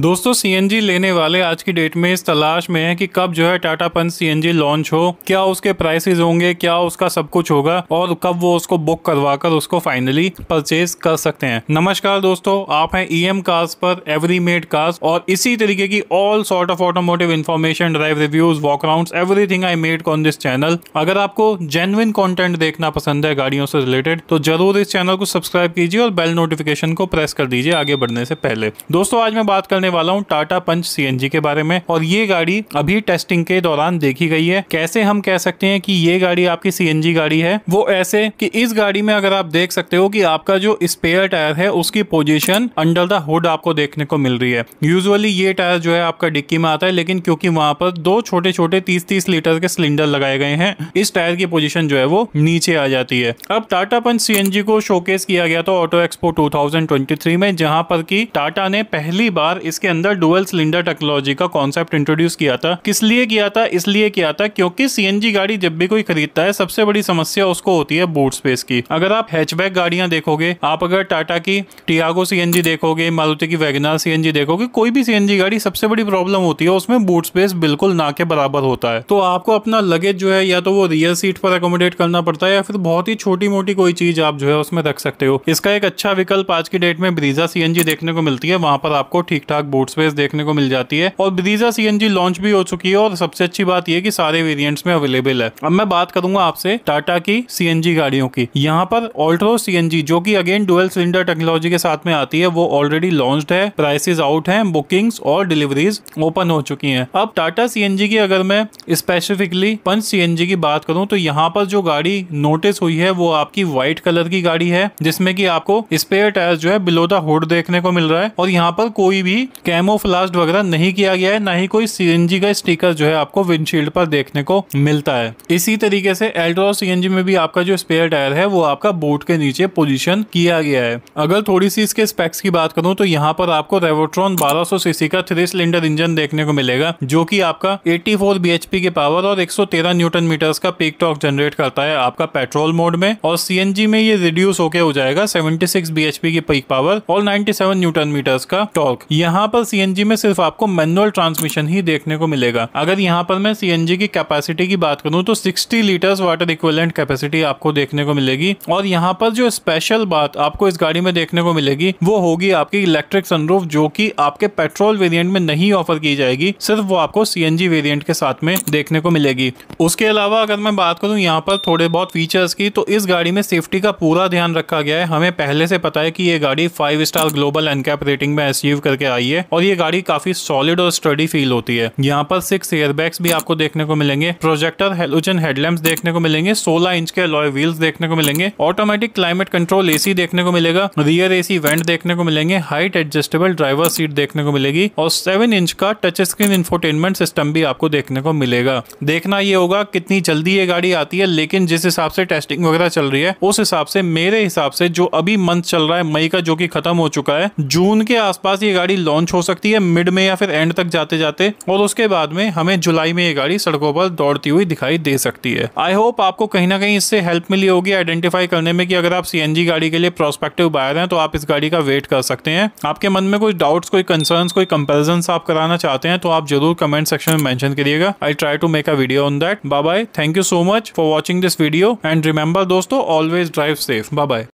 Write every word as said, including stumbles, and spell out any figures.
दोस्तों सीएनजी लेने वाले आज की डेट में इस तलाश में है कि कब जो है टाटा पंच सीएनजी लॉन्च हो, क्या उसके प्राइसेस होंगे, क्या उसका सब कुछ होगा और कब वो उसको बुक करवाकर उसको फाइनली परचेज कर सकते हैं। नमस्कार दोस्तों, आप हैं ईएम कार्स पर, एवरी मेड कार्स, और इसी तरीके की all sort of automotive information, drive reviews, walkaround, everything I made on this channel. अगर आपको जेन्युइन कॉन्टेंट देखना पसंद है गाड़ियों से रिलेटेड तो जरूर इस चैनल को सब्सक्राइब कीजिए और बेल नोटिफिकेशन को प्रेस कर दीजिए आगे बढ़ने से पहले। दोस्तों आज मैं बात करने वाला हूं टाटा पंच सीएनजी के बारे में, और ये गाड़ी अभी टेस्टिंग के दौरान देखी गई है। कैसे हम कह सकते हैं कि ये गाड़ी आपकी सीएनजी गाड़ी है? वो ऐसे कि इस गाड़ी में अगर आप देख सकते हो कि आपका जो स्पेयर टायर है उसकी पोजीशन अंडर द हुड आपको देखने को मिल रही है। यूजुअली ये टायर जो है आपका डिक्की में आता है, लेकिन क्योंकि वहां पर दो छोटे छोटे तीस तीस लीटर के सिलेंडर लगाए गए हैं, इस टायर की पोजीशन जो है वो नीचे आ जाती है। अब टाटा पंच सीएनजी को शोकेस किया गया था ऑटो एक्सपो दो हज़ार तेईस में, जहां पर की टाटा ने पहली बार इसके अंदर डुअल सिलेंडर टेक्नोलॉजी का कॉन्सेप्ट इंट्रोड्यूस किया था। किस लिए किया था? इसलिए किया था क्योंकि सीएनजी गाड़ी जब भी कोई खरीदता है सबसे बड़ी समस्या उसको होती है बूट स्पेस की। अगर आप हैचबैक गाड़ियां देखोगे, आप अगर टाटा की टियागो सीएनजी देखोगे, मारुति की वैगन आर सीएनजी देखोगे, कोई भी सीएनजी गाड़ी सबसे बड़ी प्रॉब्लम होती है उसमें बूट स्पेस बिल्कुल ना के बराबर होता है। तो आपको अपना लगेज जो है या तो वो रियर सीट पर एकोमोडेट करना पड़ता है या फिर बहुत ही छोटी मोटी कोई चीज आप जो है उसमें रख सकते हो। इसका एक अच्छा विकल्प आज की डेट में ब्रेज़ा सीएनजी देखने को मिलती है, वहां पर आपको ठीक ठाक बूट स्पेस देखने को मिल जाती है, और ब्रेज़ा सीएनजी लॉन्च भी हो चुकी है और सबसे अच्छी बात यह कि सारे वेरिएंट्स में अवेलेबल है। अब मैं बात करूंगा आपसे टाटा की सीएनजी गाड़ियों की। यहाँ पर ऑल्ट्रोज सीएनजी जो कि अगेन डुअल सिलेंडर टेक्नोलॉजी के साथ में आती है वो ऑलरेडी लॉन्च्ड है, प्राइसेस आउट हैं, बुकिंग्स और डिलीवरीज ओपन हो चुकी हैं। अब टाटा सीएनजी की अगर मैं स्पेसिफिकली पंच सीएनजी की बात करूं तो यहाँ पर जो गाड़ी नोटिस हुई है वो आपकी व्हाइट कलर की गाड़ी है, जिसमें की आपको स्पेयर टायर जो है बिलो द हुड देखने को मिल रहा है, और यहाँ पर कोई भी कैमोफ्लाज वगैरह नहीं किया गया है, ना ही कोई सीएनजी का स्टिकर जो है आपको विंडशील्ड पर देखने को मिलता है। इसी तरीके से एल्ट्रोज सीएनजी में भी आपका जो स्पेयर टायर है वो आपका बूट के नीचे पोजीशन किया गया है। अगर थोड़ी सी इसके स्पेक्स की बात करूं तो यहाँ पर आपको रेवोट्रॉन बारह सौ सीसी का थ्री सिलेंडर इंजन देखने को मिलेगा, जो की आपका चौरासी बीएचपी के पावर और एक सौ तेरह न्यूटन मीटर्स का पीक टॉर्क जनरेट करता है आपका पेट्रोल मोड में, और सीएनजी में ये रिड्यूस होकर हो जाएगा छिहत्तर बीएचपी की पीक पावर और सत्तानवे न्यूटन मीटर्स का टॉर्क। यहाँ पर सीएनजी में सिर्फ आपको मैनुअल ट्रांसमिशन ही देखने को मिलेगा। अगर यहाँ पर मैं सीएनजी की कैपेसिटी की बात करूँ तो साठ लीटर्स वाटर इक्विवेलेंट कैपेसिटी आपको देखने को मिलेगी, और यहाँ पर जो स्पेशल बात आपको इस गाड़ी में देखने को मिलेगी वो होगी आपकी इलेक्ट्रिक सनरूफ, जो कि आपके पेट्रोल वेरिएंट में नहीं ऑफर की जाएगी, सिर्फ वो आपको सीएनजी वेरिएंट के साथ में देखने को मिलेगी। उसके अलावा अगर मैं बात करूँ यहाँ पर थोड़े बहुत फीचर्स की तो इस गाड़ी में सेफ्टी का पूरा ध्यान रखा गया है। हमें पहले से पता है कि ये गाड़ी five star global NCAP rating में अचीव करके आई है, और ये गाड़ी काफी सॉलिड और स्टडी फील होती है। यहाँ पर सिक्स एयरबैग्स भी आपको देखने को मिलेंगे, प्रोजेक्टर हैलोजन हेडलैम्प्स देखने को मिलेंगे, सोलह इंच के अलॉय व्हील्स देखने को मिलेंगे, ऑटोमेटिक क्लाइमेट कंट्रोल एसी देखने को मिलेगा, रियर एसी वेंट देखने को मिलेंगे, हाइट एडजस्टेबल ड्राइवर सीट देखने को मिलेगी, और सेवन इंच का टच स्क्रीन इंफोटेनमेंट सिस्टम भी आपको देखने को मिलेगा। देखना ये होगा कितनी जल्दी ये गाड़ी आती है, लेकिन जिस हिसाब से टेस्टिंग वगैरह चल रही है उस हिसाब से मेरे हिसाब से जो अभी मंथ चल रहा है मई का, जो कि खत्म हो चुका है, जून के आसपास ये गाड़ी लॉन्च हो सकती है मिड में या फिर एंड तक जाते जाते, और उसके बाद में हमें जुलाई में ये गाड़ी सड़कों पर दौड़ती हुई दिखाई दे सकती है। आई होप आपको कहीं ना कहीं इससे हेल्प मिली होगी आइडेंटिफाई करने में कि अगर आप सीएनजी गाड़ी के लिए प्रोस्पेक्टिव बायर हैं तो आप इस गाड़ी का वेट कर सकते हैं। आपके मन में कोई डाउट्स, कोई कंसर्न्स, कोई कंपैरिजंस आप कराना चाहते हैं तो आप जरूर कमेंट सेक्शन में मेंशन करिएगा। I try to make a video on that. Bye bye, thank you so much for watching this video, and remember दोस्तों, always drive safe. Bye bye.